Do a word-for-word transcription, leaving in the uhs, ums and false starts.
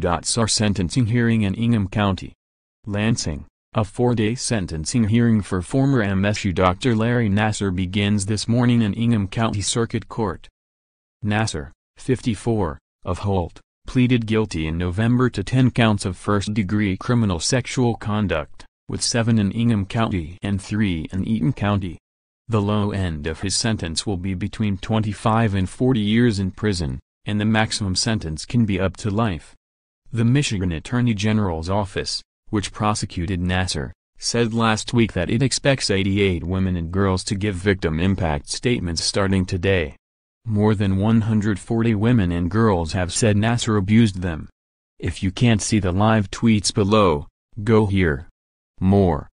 Larry Nassar sentencing hearing in Ingham County. Lansing, a four-day sentencing hearing for former M S U Doctor Larry Nassar begins this morning in Ingham County Circuit Court. Nassar, fifty-four, of Holt, pleaded guilty in November to ten counts of first-degree criminal sexual conduct, with seven in Ingham County and three in Eaton County. The low end of his sentence will be between twenty-five and forty years in prison, and the maximum sentence can be up to life. The Michigan Attorney General's office, which prosecuted Nassar, said last week that it expects eighty-eight women and girls to give victim impact statements starting today. More than one hundred forty women and girls have said Nassar abused them. If you can't see the live tweets below, go here. More.